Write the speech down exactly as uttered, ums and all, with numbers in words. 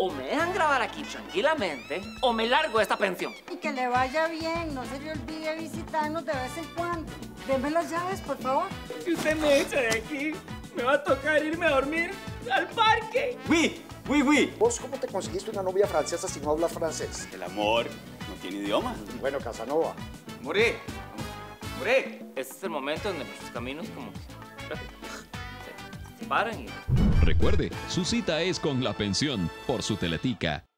o me dejan grabar aquí tranquilamente o me largo de esta pensión. Y que le vaya bien, no se le olvide visitarnos de vez en cuando. Deme las llaves, por favor. Si usted me echa de aquí, me va a tocar irme a dormir al parque. ¡Uy! ¡Uy, uy! ¿Vos cómo te conseguiste una novia francesa si no hablas francés? El amor no tiene idioma. Bueno, Casanova. Moré. Moré. Este es el momento donde nuestros caminos como se separan y... Recuerde, su cita es con La Pensión por su Teletica.